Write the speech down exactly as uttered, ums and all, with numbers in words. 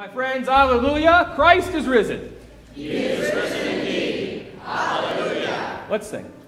My friends, hallelujah, Christ is risen. He is risen indeed. Hallelujah. Let's sing.